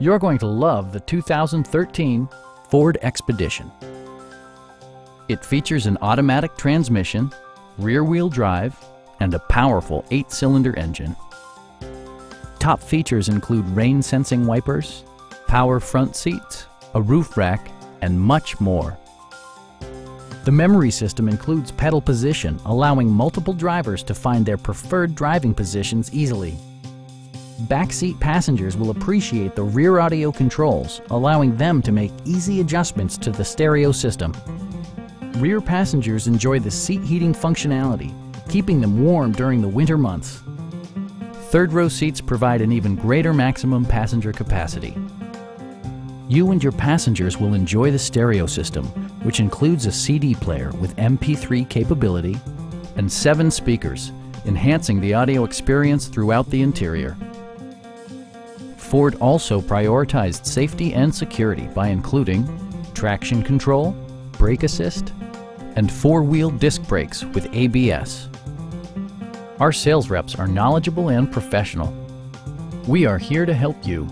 You're going to love the 2013 Ford Expedition. It features an automatic transmission, rear-wheel drive, and a powerful 8-cylinder engine. Top features include rain-sensing wipers, power front seats, a roof rack, and much more. The memory system includes pedal position, allowing multiple drivers to find their preferred driving positions easily. Backseat passengers will appreciate the rear audio controls, allowing them to make easy adjustments to the stereo system. Rear passengers enjoy the seat heating functionality, keeping them warm during the winter months. Third-row seats provide an even greater maximum passenger capacity. You and your passengers will enjoy the stereo system, which includes a CD player with MP3 capability and 7 speakers, enhancing the audio experience throughout the interior. Ford also prioritized safety and security by including traction control, brake assist, and 4-wheel disc brakes with ABS. Our sales reps are knowledgeable and professional. We are here to help you.